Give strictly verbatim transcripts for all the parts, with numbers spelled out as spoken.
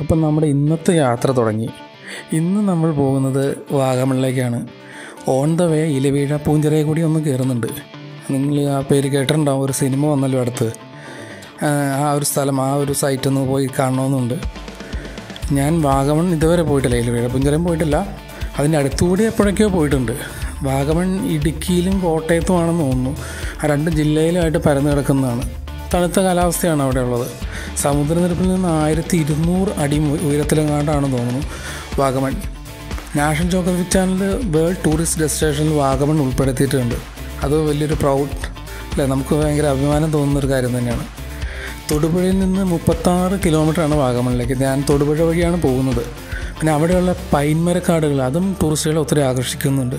അപ്പം നമ്മുടെ ഇന്നത്തെ യാത്ര തുടങ്ങി. ഇന്ന് നമ്മൾ പോകുന്നത് വാഗമണിലേക്കാണ്. ഓൺ ദ വേ ഇലവീഴ പൂഞ്ചിറയെ കൂടി ഒന്ന് കയറുന്നുണ്ട്. നിങ്ങൾ ആ പേര് കേട്ടിട്ടുണ്ടാവും, ഒരു സിനിമ വന്നല്ലോ അടുത്ത്. ആ ഒരു സ്ഥലം, ആ ഒരു സൈറ്റൊന്ന് പോയി കാണണമെന്നുണ്ട്. ഞാൻ വാഗമൺ ഇതുവരെ പോയിട്ടില്ല, ഇലവീഴ പൂഞ്ചിറയും പോയിട്ടില്ല, അതിൻ്റെ അടുത്തുകൂടി എപ്പോഴൊക്കെയോ പോയിട്ടുണ്ട്. വാഗമൺ ഇടുക്കിയിലും കോട്ടയത്തുമാണെന്ന് തോന്നുന്നു, ആ രണ്ട് ജില്ലയിലുമായിട്ട് പരന്നു കിടക്കുന്നതാണ്. തണുത്ത കാലാവസ്ഥയാണ് അവിടെ ഉള്ളത്. സമുദ്രനിരപ്പിൽ നിന്ന് ആയിരത്തി ഇരുന്നൂറ് അടി ഉയരത്തിലെങ്ങാണ്ടാണെന്ന് തോന്നുന്നു വാഗമൺ. നാഷണൽ ജോഗ്രഫിക് ചാനലിൽ വേൾഡ് ടൂറിസ്റ്റ് ഡെസ്റ്റിനേഷനിൽ വാഗമൺ ഉൾപ്പെടുത്തിയിട്ടുണ്ട്. അത് വലിയൊരു പ്രൗഡ് അല്ലേ, നമുക്ക് ഭയങ്കര അഭിമാനം തോന്നുന്നൊരു കാര്യം തന്നെയാണ്. തൊടുപുഴയിൽ നിന്ന് മുപ്പത്താറ് കിലോമീറ്ററാണ് വാഗമണിലേക്ക്. ഞാൻ തൊടുപുഴ വഴിയാണ് പോകുന്നത്. പിന്നെ അവിടെയുള്ള പൈൻമരക്കാടുകൾ അതും ടൂറിസ്റ്റുകളെ ഒത്തിരി ആകർഷിക്കുന്നുണ്ട്.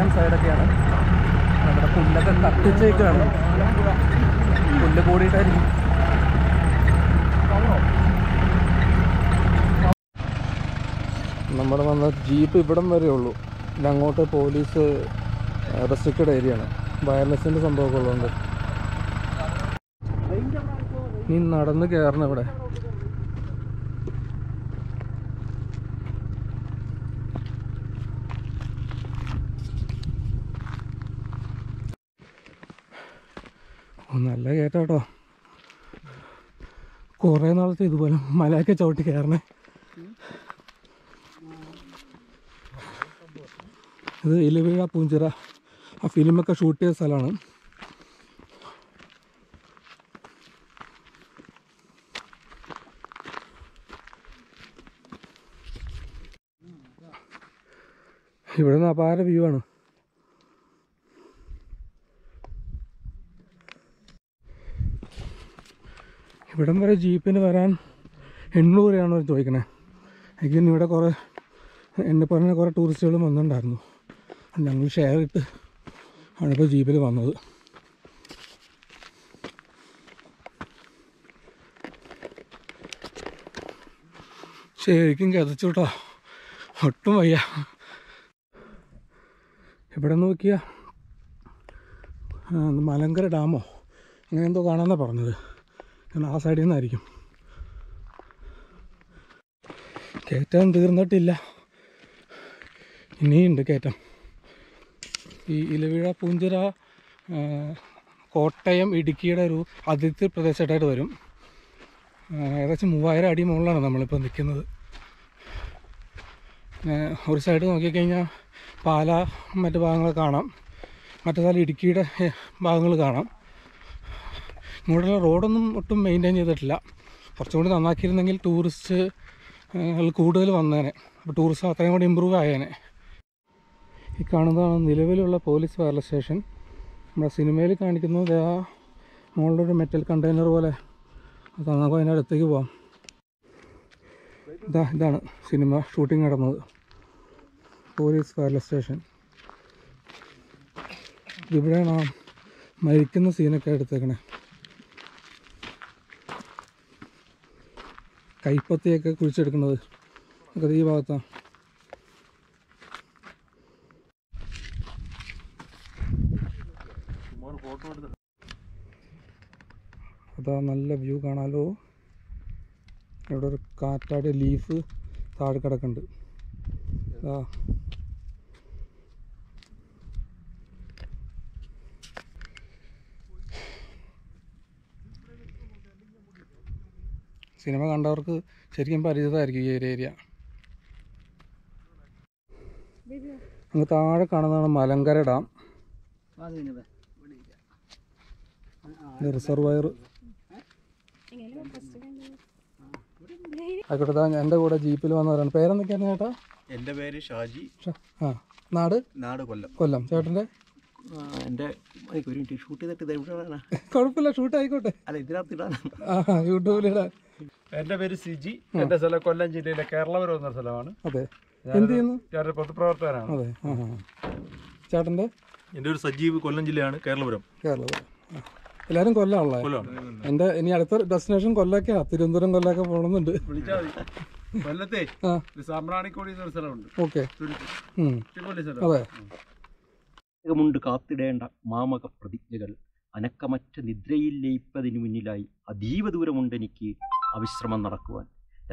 കോട്ടയം സൈഡൊക്കെയാണ്. നമ്മുടെ പുല്ലൊക്കെ കത്തിച്ചേക്കാണ്, പുല്ല് കൂടിയിട്ടായിരിക്കും. നമ്മുടെ വന്ന ജീപ്പ് ഇവിടം വരെ ഉള്ളൂ, പിന്നെ അങ്ങോട്ട് പോലീസ് റെസ്ട്രിക്റ്റഡ് ഏരിയ ആണ്, വയർലെസ്സിൻ്റെ സംഭവമൊക്കെ ഉള്ളതുകൊണ്ട്. നീ നടന്ന് കയറണം ഇവിടെ. നല്ല കയറ്റാട്ടോ, കുറേ നാളത്തെ ഇതുപോലെ മലയൊക്കെ ചവിട്ടി കയറണേ. ഇത് ഇലവീഴ പൂഞ്ചിറ, ആ ഫിലിമൊക്കെ ഷൂട്ട് ചെയ്ത സ്ഥലമാണ്. ഇവിടെ നിന്ന് അപാര വ്യൂ ആണ്. ഇവിടം വരെ ജീപ്പിന് വരാൻ എണ്ണൂറ് രൂപയാണ് അവർ ചോദിക്കണേ. എങ്കിലും ഇവിടെ കുറേ എന്നെ പറഞ്ഞ കുറേ ടൂറിസ്റ്റുകളും വന്നിട്ടുണ്ടായിരുന്നു, ഞങ്ങൾ ഷെയർ ഇട്ട് ആണിപ്പോൾ ജീപ്പിൽ വന്നത്. ശരിക്കും കിതച്ചു കേട്ടോ, ഒട്ടും വയ്യ. ഇവിടെ നോക്കിയ മലങ്കര ഡാമോ അങ്ങനെ എന്തോ കാണാമെന്നാണ് പറഞ്ഞത്, കാരണം ആ സൈഡിൽ നിന്നായിരിക്കും. കയറ്റം തീർന്നിട്ടില്ല, ഇനിയുണ്ട് കയറ്റം. ഈ ഇലവീഴ പൂഞ്ചിറ കോട്ടയം ഇടുക്കിയുടെ ഒരു അതിർത്തി പ്രദേശമായിട്ട് വരും. ഏകദേശം മൂവായിരം അടി മുകളിലാണ് നമ്മളിപ്പോൾ നിൽക്കുന്നത്. ഒരു സൈഡ് നോക്കിക്കഴിഞ്ഞാൽ പാല മറ്റു ഭാഗങ്ങൾ കാണാം, മറ്റേ സ്ഥലം ഇടുക്കിയുടെ ഭാഗങ്ങൾ കാണാം. ഇങ്ങോട്ടുള്ള റോഡൊന്നും ഒട്ടും മെയിൻറ്റെയിൻ ചെയ്തിട്ടില്ല, കുറച്ചും കൂടി നന്നാക്കിയിരുന്നെങ്കിൽ ടൂറിസ്റ്റുകൾ കൂടുതൽ വന്നേനെ, അപ്പോൾ ടൂറിസം അത്രയും കൂടി ഇമ്പ്രൂവ് ആയേനെ. ഈ കാണുന്നതാണ് നിലവിലുള്ള പോലീസ് വയർലെസ് സ്റ്റേഷൻ. നമ്മുടെ സിനിമയിൽ കാണിക്കുന്നത് ആ മുകളിലൊരു മെറ്റൽ കണ്ടെയ്നർ പോലെ, അത് നമുക്ക് അതിൻ്റെ അടുത്തേക്ക് പോകാം. ഇതാ ഇതാണ് സിനിമ ഷൂട്ടിംഗ് നടന്നത്, പോലീസ് വയർലെസ് സ്റ്റേഷൻ. ഇവിടെയാണ് ആ മരിക്കുന്ന സീനൊക്കെ എടുത്തേക്കണേ, കൈപ്പത്തിയൊക്കെ കുഴിച്ചെടുക്കുന്നത് അത് ഈ ഭാഗത്താണ്. അതാ നല്ല വ്യൂ കാണാലോ. ഇവിടെ ഒരു കാറ്റാടി ലീഫ് താഴെ കിടക്കുന്നുണ്ട്. ആ സിനിമ കണ്ടവർക്ക് ശരിക്കും പരിചിതമായിരിക്കും ഈ ഒരു ഏരിയ. അങ്ങ് താഴെ കാണുന്നതാണ് മലങ്കര ഡാം, റിസർവയർ. ആയിക്കോട്ടെ, എൻ്റെ കൂടെ ജീപ്പിൽ വന്നവരാണ്. പേരെന്തൊക്കെയാണ് ചേട്ടാ? എൻ്റെ പേര് ഷാജി. ആ, നാട്? നാട് കൊല്ലം. കൊല്ലം. ചേട്ടൻ്റെ? എൻ്റെ ഷൂട്ട് ചെയ്തിട്ട് കുഴപ്പമില്ല, ഷൂട്ട് ആയിക്കോട്ടെ. അല്ല, ഇതിനകത്ത് ഇടാൻ, യൂട്യൂബിലിടാൻ. എൻ്റെ പേര് സിജി, എൻ്റെ സ്ഥലം കൊല്ലം ജില്ലയിലെ കേരളപുരം എന്ന സ്ഥലമാണ്. അതെ, എന്ത് ചെയ്യുന്നു? ഞാനൊരു പൊതുപ്രവർത്തകനാണ്. അതെ. ചേട്ടൻ്റെ? എൻ്റെ ഒരു സജീവ്, കൊല്ലം ജില്ലയാണ്, കേരളപുരം. കേരളപുരം. എല്ലാവരും കൊല്ലമുള്ള. എൻ്റെ ഇനി അടുത്ത ഡെസ്റ്റിനേഷൻ കൊല്ലൊക്കെ, തിരുവനന്തപുരം കൊല്ലൊക്കെ പോകണമെന്നുണ്ട്. കൊല്ലത്തെ സാമ്പ്രാണിക്കോടി എന്നൊരു സ്ഥലമുണ്ട്. ഓക്കെ. അതെ. ുണ്ട് കാത്തിടേണ്ട മാമക പ്രതിജ്ഞകൾ, അനക്കമറ്റ നിദ്രയിൽ ലയിപ്പതിനു മുന്നിലായി അതീവ ദൂരമുണ്ടെനിക്ക് അവിശ്രമം നടക്കുവാൻ.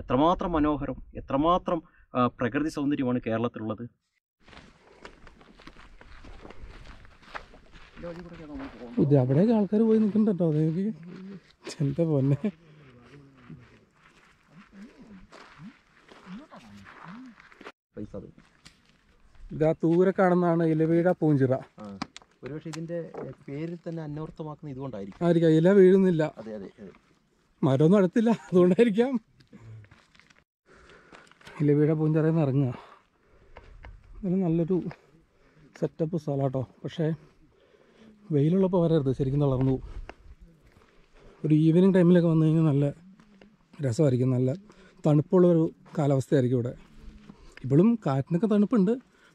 എത്രമാത്രം മനോഹരം, എത്രമാത്രം പ്രകൃതി സൗന്ദര്യമാണ് കേരളത്തിലുള്ളത്. ഇത് അവിടെയൊക്കെ ആൾക്കാർ പോയി നിൽക്കുന്നുണ്ടോ? അതെനിക്ക് ചെന്ത പോലെ. ഇതാ ദൂരെ കാണുന്നതാണ് ഇലവീഴ പൂഞ്ചിറ. ഒരുപക്ഷെ ഇതിന്റെ പേരിൽ തന്നെ അന്വർത്ഥമാക്കുന്ന ഇതുകൊണ്ടായിരിക്കും. ആയിരിക്കാം, ഇല വീഴുന്നില്ല. അതെ അതെ, മരമൊന്നും അടുത്തില്ല, അതുകൊണ്ടായിരിക്കാം. ഇലവീഴ പൂഞ്ചിറയിൽ നിന്ന് ഇറങ്ങുക, അതിന് നല്ലൊരു സെറ്റപ്പ് സ്ഥലം കേട്ടോ. പക്ഷേ വെയിലുള്ളപ്പോൾ വരരുത്, ശരിക്കും തളർന്നു പോകും. ഒരു ഈവനിങ് ടൈമിലൊക്കെ വന്നു കഴിഞ്ഞാൽ നല്ല രസമായിരിക്കും, നല്ല തണുപ്പുള്ളൊരു കാലാവസ്ഥയായിരിക്കും ഇവിടെ. ഇപ്പോഴും കാറ്റിനൊക്കെ തണുപ്പുണ്ട്,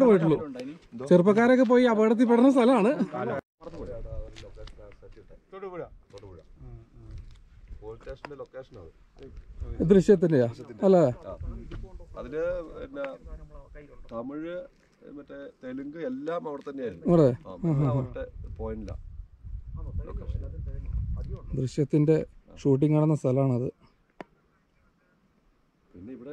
കൂടെ പോയിട്ടുള്ളൂ. ചെറുപ്പക്കാരൊക്കെ പോയി അപകടത്തിൽ പെടുന്ന സ്ഥലമാണ്. ദൃശ്യത്തിന്റെ അല്ലേ? അതില് തമിഴ്, മറ്റേ തെലുങ്ക് എല്ലാം അവിടെ തന്നെയായിരുന്നു. ദൃശ്യത്തിന്റെ ഷൂട്ടിംഗ് നടന്ന സ്ഥലമാണത്. പിന്നെ ഇവിടെ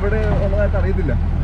ഇവിടെ ഉള്ളതായിട്ട് അറിയുന്നില്ല.